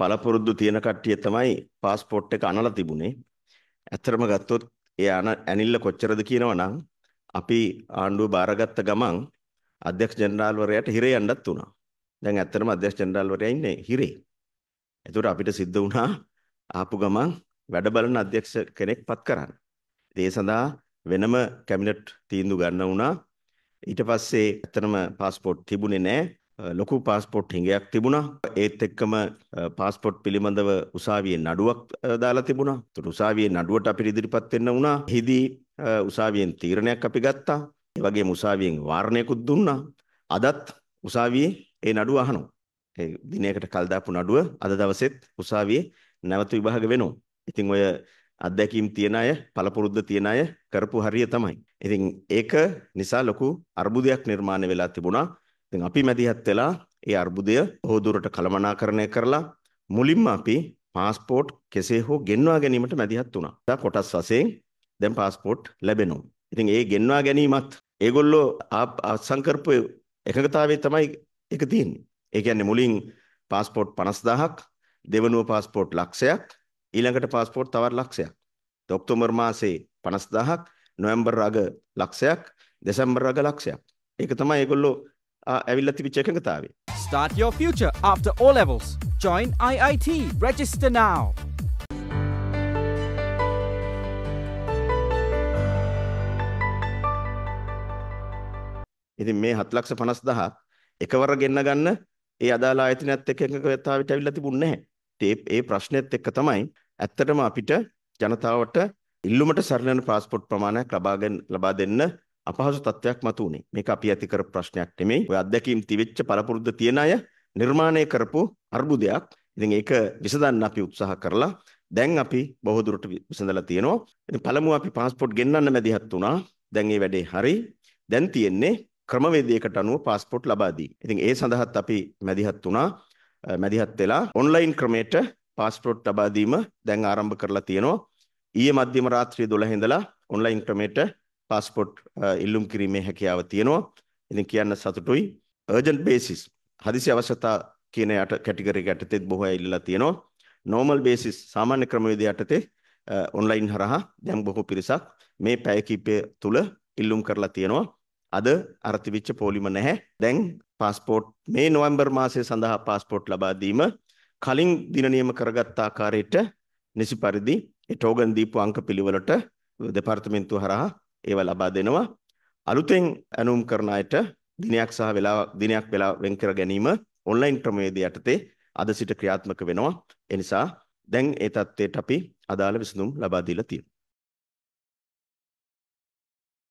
පළපුරුදු තියෙන කට්ටිය තමයි પાස්පෝට් එක අනලා තිබුණේ. ඇත්තටම ගත්තොත් ඒ ඇනිල්ල කොච්චරද කියනවනම් අපි ආණ්ඩුව බාරගත්ත ගමන් අධ්‍යක්ෂ ජෙනරාල්වරයාට හිරේ යන්නත් උනා. දැන් ඇත්තටම අධ්‍යක්ෂ ජෙනරාල්වරයා ඉන්නේ හිරේ. ඒතකොට අපිට සිද්ධ වුණා ආපු ගමන් වැඩ බලන අධ්‍යක්ෂ කෙනෙක් පත් කරන්න. ඒ සඳහා වෙනම කැබිනට් තීන්දුව ගන්න වුණා. ඊට පස්සේ ඇත්තටම પાස්පෝට් තිබුණේ නැහැ. ලොකු પાස්පෝට් හිඟයක් තිබුණා. ඒත් එක්කම પાස්පෝට් පිළිබඳව උසාවියේ නඩුවක් දාලා තිබුණා. ඒතකොට උසාවියේ නඩුවට අපිට ඉදිරිපත් වෙන්න වුණා. හිදී උසාවියෙන් තීරණයක් අපි ගත්තා. ඒ වගේම උසාවියෙන් වාරණයකුත් දුන්නා. අදත් උසාවියේ ඒ නඩුව අහනවා. ඒ දිනයකට කල් දාපු නඩුව අද දවසෙත් උසාවියේ නැවත විභාග වෙනවා. ඉතින් ඔය අත්දැකීම් තියන අය, පළපුරුද්ද තියන අය කරපු හරිය තමයි. ඉතින් ඒක නිසා ලොකු අර්බුදයක් නිර්මාණය වෙලා තිබුණා. ඉතින් අපි මැදිහත් වෙලා ඒ අර්බුදය බොහෝ දුරට කළමනාකරණය කරලා මුලින්ම අපි પાස්පෝට් කෙසේ හෝ ගෙන්වා ගැනීමට මැදිහත් වුණා. තා කොටස් වශයෙන් දැන් પાස්පෝට් ලැබෙනවා. ඉතින් ඒ ගෙන්වා ගැනීමත් ඒගොල්ලෝ සංකල්ප එකඟතාවයේ තමයි ඒක තියෙන්නේ. ඒ කියන්නේ මුලින් પાස්පෝට් 50000ක්, දෙවනුව પાස්පෝට් ලක්ෂයක්, ඊළඟට પાස්පෝට් තවත් ලක්ෂයක්. ඔක්තෝබර් මාසේ 50000ක්, නොවැම්බර් අග ලක්ෂයක්, දෙසැම්බර් අග ලක්ෂයක්. ඒක තමයි ඒගොල්ලෝ ඇවිල්ලා තිබිච්ච එකඟතාවය. Start your future after O levels. Join IIT. Register now. ඉතින් මේ 7,50,000 එකවර ගෙන්න ගන්න ඒ අදාළ ආයතනයත් එක්ක එකඟතාවයට ඇවිල්ලා තිබුණේ නැහැ. ඒ ප්‍රශ්නෙත් එක්ක තමයි ඇත්තටම අපිට ජනතාවට ඉල්ලුමට සරණ යන પાස්පෝට් ප්‍රමාණයක් ලබා දෙන්න අපහසු තත්ත්වයක් මතු වුණේ. මේක අපි ඇති කර ප්‍රශ්නයක් නෙමෙයි. ඔය අත්දැකීම් තිබෙච්ච පළපුරුද්ද තියෙන අය නිර්මාණය කරපු අර්බුදයක්. ඉතින් ඒක විසඳන්න අපි උත්සාහ කරලා දැන් අපි බොහෝ දුරට විසඳලා තියෙනවා. ඉතින් පළමුව අපි પાස්පෝට් ගෙන්නන්න මැදිහත් වුණා. දැන් මේ වැඩේ හරි. දැන් තියෙන්නේ ක්‍රමවේදයකට අනුව પાස්පෝට් ලබා දී. ඉතින් ඒ සඳහාත් අපි මැදිහත් වුණා. මැදිහත් වෙලා ඔන්ලයින් ක්‍රමයට પાස්පෝට් ලබා දීම දැන් ආරම්භ කරලා තියෙනවා. ඊයේ මධ්‍යම රාත්‍රියේ 12 ඉඳලා ඔන්ලයින් ක්‍රමයට પાස්පෝට් ඉල්ලුම් කිරීමේ හැකියාව තියෙනවා. ඉතින් කියන්න සතුටුයි. urgent basis හදිසි අවශ්‍යතා කියන යට කැටගරි එක යටතේ බොහෝ අය ඉල්ලලා තියෙනවා. normal basis සාමාන්‍ය ක්‍රමවේදය යටතේ ඔන්ලයින් හරහා දැන් බොහෝ පිරිසක් මේ පැය කිහිපය තුල ඉල්ලුම් කරලා තියෙනවා. අද අරතිවිච්ච පොලිම නැහැ. දැන් પાස්පෝට් මේ නොවැම්බර් මාසයේ සඳහා પાස්පෝට් ලබා දීම කලින් දින නියම කරගත් ආකාරයට නිසි පරිදි ඒ ටෝගන් දීපු අංක පිළිවෙලට දෙපාර්තමේන්තුව හරහා ඒවා ලබා දෙනවා. අලුතෙන් ඇනුම් කරන අයට දිනයක් සහ දිනයක් වෙලා වෙන් කර ගැනීම ඔන්ලයින් ක්‍රමවේදය යටතේ අද සිට ක්‍රියාත්මක වෙනවා. ඒ නිසා දැන් ඒ තත්ත්වයට අපි අදාළ විසඳුම් ලබා දීලා තියෙනවා.